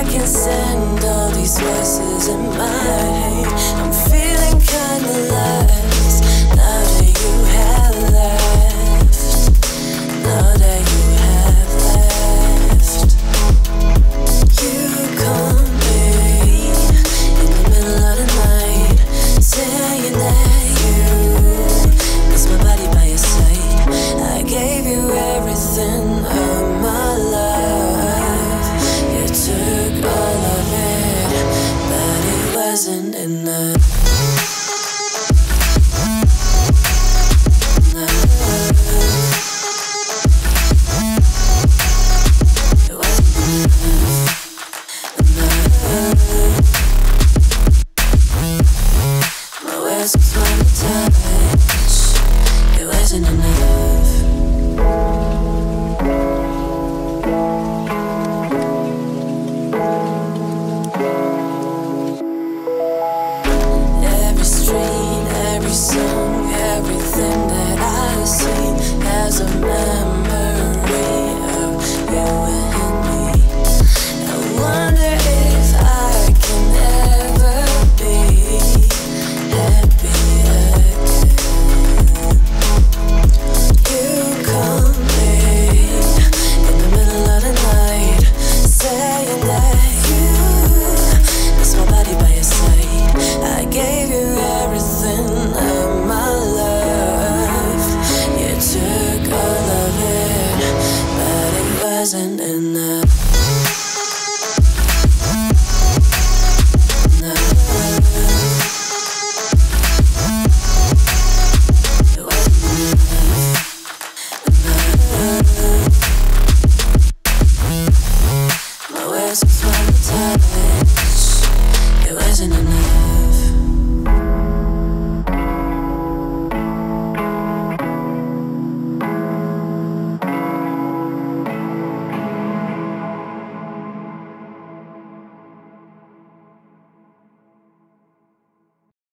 I can send all these voices in my head. I'm feeling kinda lost now that you have left. Now that